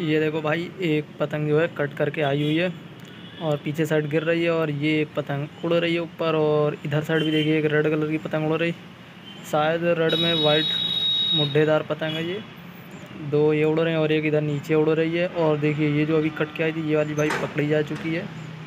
ये देखो भाई, एक पतंग जो है कट करके आई हुई है और पीछे साइड गिर रही है, और ये एक पतंग उड़ रही है ऊपर। और इधर साइड भी देखिए एक रेड कलर की पतंग उड़ रही, शायद रेड में वाइट मुड्ढेदार पतंग है। ये दो ये उड़ रहे हैं और एक इधर नीचे उड़ रही है। और देखिए ये जो अभी कट के आई थी, ये वाली भाई पकड़ी जा चुकी है।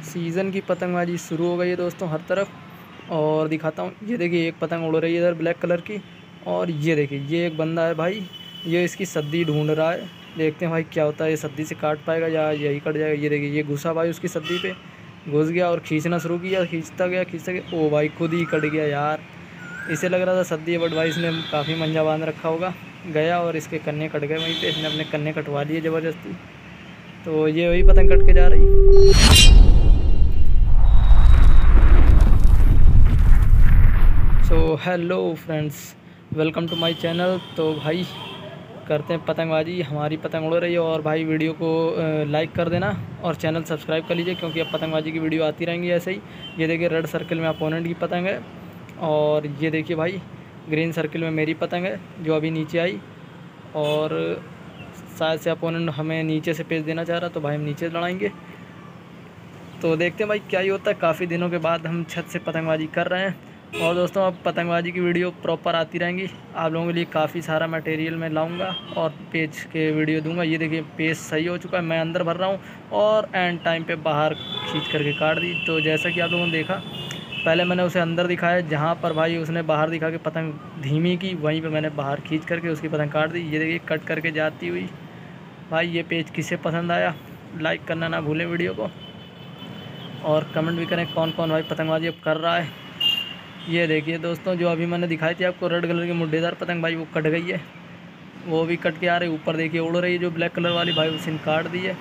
सीज़न की पतंगबाजी शुरू हो गई है दोस्तों हर तरफ। और दिखाता हूँ, ये देखिए एक पतंग उड़ रही है इधर ब्लैक कलर की। और ये देखिए ये एक बंदा है भाई, ये इसकी सद्दी ढूंढ रहा है। देखते हैं भाई क्या होता है, ये सद्दी से काट पाएगा या यही कट जाएगा। ये देखिए ये घुसा भाई, उसकी सद्दी पे घुस गया और खींचना शुरू किया, खींचता गया। ओ भाई खुद ही कट गया यार। इसे लग रहा था सद्दी है, बट भाई इसने काफ़ी मंजा बांध रखा होगा। गया और इसके कन्ने कट गए वहीं पे, इसने अपने कन्ने कटवा लिए ज़बरदस्ती। तो ये वही पतंग कट के जा रही। So hello friends, welcome to my channel. तो भाई करते हैं पतंगबाजी, हमारी पतंग उड़ रही है। और भाई वीडियो को लाइक कर देना और चैनल सब्सक्राइब कर लीजिए, क्योंकि अब पतंगबाजी की वीडियो आती रहेंगी ऐसे ही। ये देखिए रेड सर्कल में अपोनेंट की पतंग है, और ये देखिए भाई ग्रीन सर्किल में मेरी पतंग है जो अभी नीचे आई। और शायद से अपोनेंट हमें नीचे से पेच देना चाह रहा, तो भाई हम नीचे लड़ाएंगे। तो देखते हैं भाई क्या ही होता है। काफ़ी दिनों के बाद हम छत से पतंगबाजी कर रहे हैं। और दोस्तों अब पतंगबाजी की वीडियो प्रॉपर आती रहेंगी, आप लोगों के लिए काफ़ी सारा मटेरियल मैं लाऊँगा और पेच के वीडियो दूँगा। ये देखिए पेच सही हो चुका है, मैं अंदर भर रहा हूँ और एंड टाइम पर बाहर खींच करके काट दी। तो जैसा कि आप लोगों ने देखा, पहले मैंने उसे अंदर दिखाया, जहाँ पर भाई उसने बाहर दिखा के पतंग धीमी की, वहीं पे मैंने बाहर खींच करके उसकी पतंग काट दी। ये देखिए कट करके जाती हुई। भाई ये पेज किसे पसंद आया, लाइक करना ना भूलें वीडियो को, और कमेंट भी करें कौन कौन भाई पतंगबाजी अब कर रहा है। ये देखिए दोस्तों, जो अभी मैंने दिखाई थी आपको रेड कलर की मुड्ढेदार पतंग, भाई वो कट गई है, वो भी कट के आ रही। ऊपर देखिए उड़ रही है जो ब्लैक कलर वाली, भाई उसने काट दी है।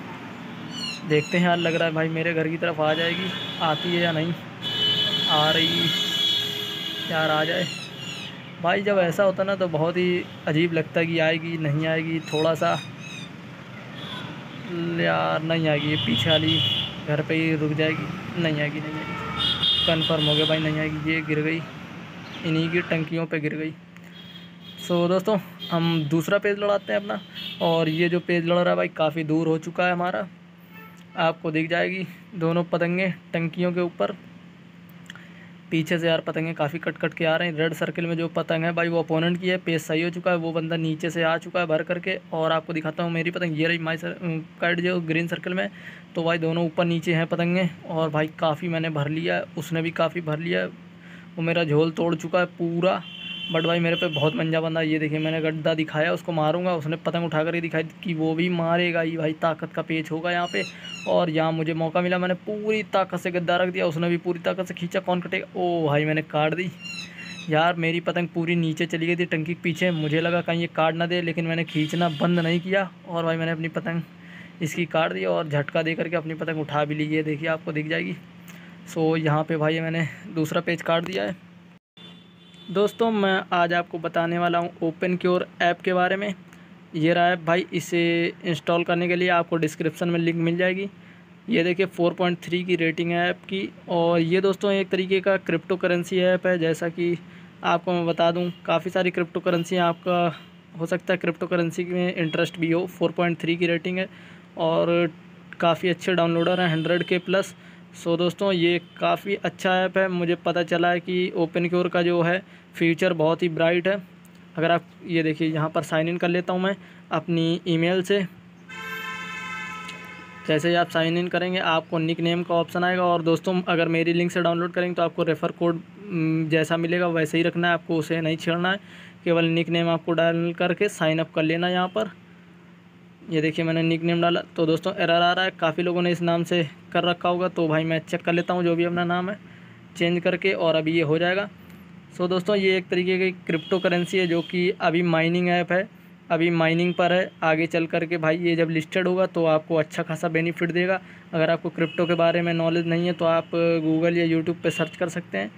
देखते हैं यार, लग रहा है भाई मेरे घर की तरफ आ जाएगी, आती है या नहीं। आ रही यार, आ जाए भाई। जब ऐसा होता ना तो बहुत ही अजीब लगता है कि आएगी नहीं आएगी, थोड़ा सा यार नहीं आएगी। ये पीछे वाली घर पे ही रुक जाएगी, नहीं आएगी नहीं आएगी, कन्फर्म हो गया भाई नहीं आएगी। ये गिर गई, इन्हीं की टंकियों पे गिर गई। सो दोस्तों हम दूसरा पेज लड़ाते हैं अपना। और ये जो पेज लड़ रहा है भाई काफ़ी दूर हो चुका है हमारा, आपको दिख जाएगी दोनों पतंगें टंकियों के ऊपर। पीछे से यार पतंगें काफ़ी कट कट के आ रहे हैं। रेड सर्किल में जो पतंग है भाई वो अपोनेंट की है, पेच सही हो चुका है, वो बंदा नीचे से आ चुका है भर करके। और आपको दिखाता हूँ मेरी पतंग, ये रही माई कट जो ग्रीन सर्किल में। तो भाई दोनों ऊपर नीचे हैं पतंगें, और भाई काफ़ी मैंने भर लिया है, उसने भी काफ़ी भर लिया है। वो मेरा झोल तोड़ चुका है पूरा, बट भाई मेरे पे बहुत मंजा बंदा। ये देखिए मैंने गड्ढा दिखाया, उसको मारूंगा, उसने पतंग उठा कर ही दिखाई कि वो भी मारेगा ही भाई, ताकत का पेच होगा यहाँ पे। और यहाँ मुझे मौका मिला, मैंने पूरी ताकत से गड्ढा रख दिया, उसने भी पूरी ताकत से खींचा। कौन कटेगा, ओ भाई मैंने काट दी यार। मेरी पतंग पूरी नीचे चली गई थी टंकी के पीछे, मुझे लगा कहीं ये काट ना दे, लेकिन मैंने खींचना बंद नहीं किया और भाई मैंने अपनी पतंग इसकी काट दी। और झटका दे करके अपनी पतंग उठा भी ली, ये देखिए आपको दिख जाएगी। सो यहाँ पर भाई मैंने दूसरा पेच काट दिया है। दोस्तों मैं आज आपको बताने वाला हूँ ओपनक्योर ऐप के बारे में। ये रहा है भाई, इसे इंस्टॉल करने के लिए आपको डिस्क्रिप्शन में लिंक मिल जाएगी। ये देखिए 4.3 की रेटिंग है ऐप की। और ये दोस्तों एक तरीके का क्रिप्टो करेंसी ऐप है, जैसा कि आपको मैं बता दूँ काफ़ी सारी क्रिप्टो करेंसी आपका हो सकता है क्रिप्टो करेंसी में इंटरेस्ट भी हो। 4.3 की रेटिंग है और काफ़ी अच्छे डाउनलोडर हैं 100K+। सो दोस्तों ये काफ़ी अच्छा ऐप है। मुझे पता चला है कि ओपनक्योर का जो है फ्यूचर बहुत ही ब्राइट है। अगर आप ये देखिए यहाँ पर साइन इन कर लेता हूँ मैं अपनी ईमेल से। जैसे ही आप साइन इन करेंगे आपको निक नेम का ऑप्शन आएगा, और दोस्तों अगर मेरी लिंक से डाउनलोड करेंगे तो आपको रेफ़र कोड जैसा मिलेगा वैसे ही रखना है, आपको उसे नहीं छेड़ना है। केवल निक नेम आपको डाल करके साइनअप कर लेना यहाँ पर। ये देखिए मैंने निक नेम डाला, तो दोस्तों एरर आ रहा है, काफ़ी लोगों ने इस नाम से कर रखा होगा। तो भाई मैं चेक कर लेता हूँ जो भी अपना नाम है चेंज करके, और अभी ये हो जाएगा। सो दोस्तों ये एक तरीके की क्रिप्टो करेंसी है जो कि अभी माइनिंग ऐप है, अभी माइनिंग पर है। आगे चल करके भाई ये जब लिस्टेड होगा तो आपको अच्छा खासा बेनिफिट देगा। अगर आपको क्रिप्टो के बारे में नॉलेज नहीं है तो आप गूगल या यूट्यूब पर सर्च कर सकते हैं।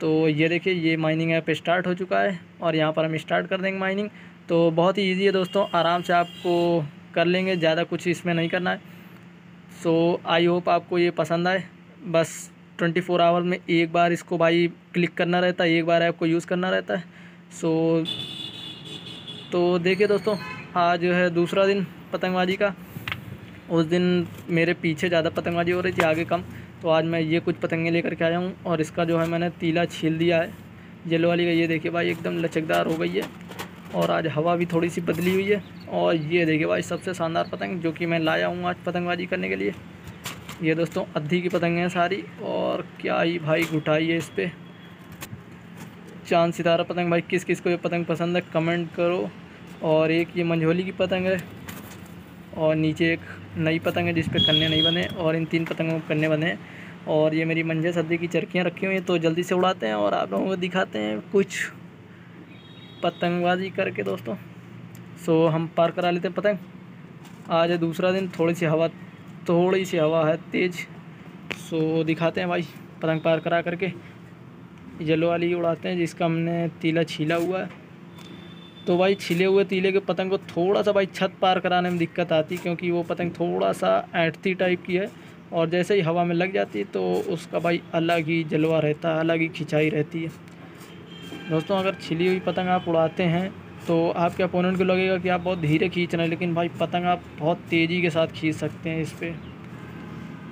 तो ये देखिए ये माइनिंग ऐप स्टार्ट हो चुका है, और यहाँ पर हम स्टार्ट कर देंगे माइनिंग। तो बहुत ही ईजी है दोस्तों, आराम से आपको कर लेंगे, ज़्यादा कुछ इसमें नहीं करना है। सो आई होप आपको ये पसंद आए। बस 24 आवर में एक बार इसको भाई क्लिक करना रहता है, एक बार ऐप को यूज़ करना रहता है। सो तो देखिए दोस्तों, आज है दूसरा दिन पतंगबाजी का। उस दिन मेरे पीछे ज़्यादा पतंगबाजी हो रही थी, आगे कम। तो आज मैं ये कुछ पतंगे लेकर के आया हूँ और इसका जो है मैंने तीला छील दिया है येलो वाली का। ये देखिए भाई एकदम लचकदार हो गई है और आज हवा भी थोड़ी सी बदली हुई है। और ये देखिए भाई सबसे शानदार पतंग जो कि मैं लाया हूँ आज पतंगबाजी करने के लिए। ये दोस्तों अद्धी की पतंगें हैं सारी और क्या ही भाई गुटाई है इस पर। चाँद सितारा पतंग, भाई किस किस को ये पतंग पसंद है कमेंट करो। और एक ये मंझोली की पतंग है और नीचे एक नई पतंग है जिस पे कन्ने नहीं बने और इन तीन पतंगों को कन्ने बने। और ये मेरी मंझे सदी की चरखियाँ रखी हुई हैं। तो जल्दी से उड़ाते हैं और आप लोगों को दिखाते हैं कुछ पतंगबाजी करके दोस्तों। सो हम पार करा लेते हैं पतंग। आज है दूसरा दिन, थोड़ी सी हवा है तेज़। सो दिखाते हैं भाई पतंग पार करा करके। येलो वाली उड़ाते हैं जिसका हमने तीला छीला हुआ है। तो भाई छिले हुए तीले के पतंग को थोड़ा सा भाई छत पार कराने में दिक्कत आती, क्योंकि वो पतंग थोड़ा सा ऐंठती टाइप की है और जैसे ही हवा में लग जाती है तो उसका भाई अलग ही जलवा रहता है, अलग ही खिंचाई रहती है दोस्तों। अगर छिली हुई पतंग आप उड़ाते हैं तो आपके अपोनेंट को लगेगा कि आप बहुत धीरे खींच रहे हैं, लेकिन भाई पतंग आप बहुत तेज़ी के साथ खींच सकते हैं। इस पर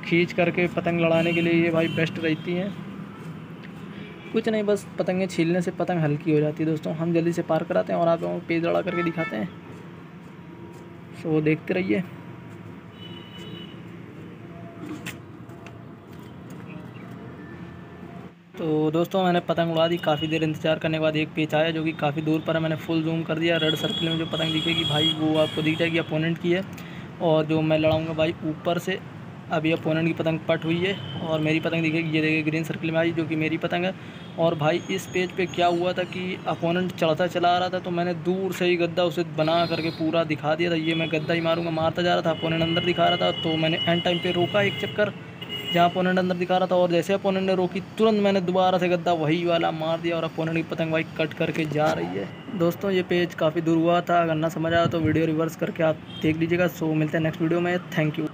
खींच करके पतंग लड़ाने के लिए ये भाई बेस्ट रहती हैं। कुछ नहीं, बस पतंगें छीलने से पतंग हल्की हो जाती है दोस्तों। हम जल्दी से पार कराते हैं और आप लोगों को पेज लड़ा करके दिखाते हैं। सो देखते रहिए। तो दोस्तों मैंने पतंग उड़ा दी। काफ़ी देर इंतजार करने के बाद एक पेच आया जो कि काफ़ी दूर पर है। मैंने फुल जूम कर दिया। रेड सर्किल में जो पतंग दिखेगी भाई वो आपको दिख जाएगी, अपोनेंट की है। और जो मैं लड़ाऊँगा भाई ऊपर से, अभी अपोनेंट की पतंग पट हुई है और मेरी पतंग दिखेगी। ये देखिए ग्रीन सर्किल में आई जो कि मेरी पतंग है। और भाई इस पेज पे क्या हुआ था कि अपोनेंट चढ़ता चला आ रहा था, तो मैंने दूर से ही गद्दा उसे बना करके पूरा दिखा दिया था। ये मैं गद्दा ही मारूंगा, मारता जा रहा था, अपोनेंट अंदर दिखा रहा था। तो मैंने एंड टाइम पे रोका एक चक्कर जहाँ अपोनेंट अंदर दिखा रहा था, और जैसे अपोनेंट ने रोकी तुरंत मैंने दोबारा से गद्दा वही वाला मार दिया और अपोनेंट की पतंग भाई कट करके जा रही है। दोस्तों ये पेज काफ़ी दूर हुआ था, अगर ना समझ आया तो वीडियो रिवर्स करके आप देख लीजिएगा। सो मिलते हैं नेक्स्ट वीडियो में। Thank you.